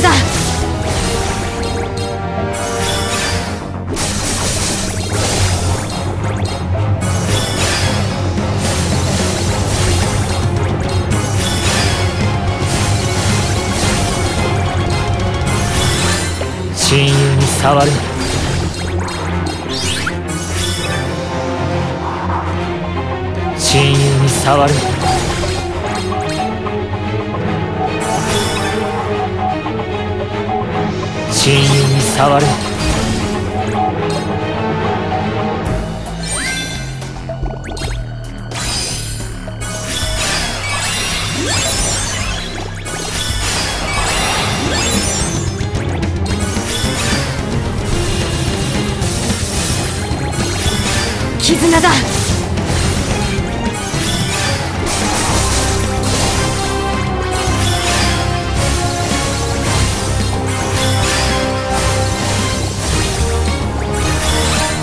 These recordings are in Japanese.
からだ。親友に触るな。親友に触るな。親友に触る。絆だ。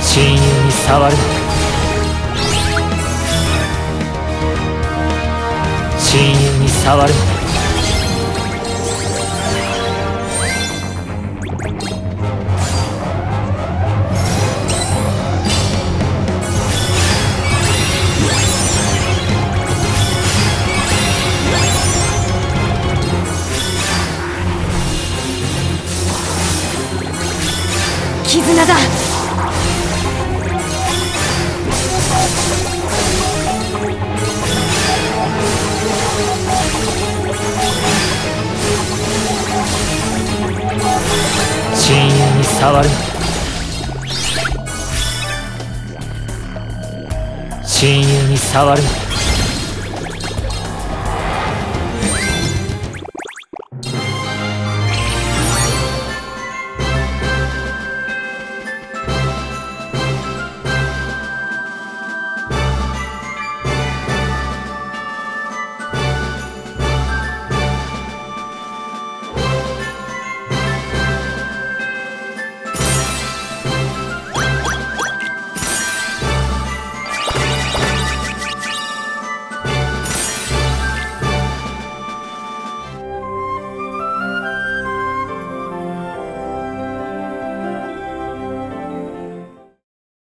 親友に触る。親友に触る。絆だ。親友に触る。親友に触る。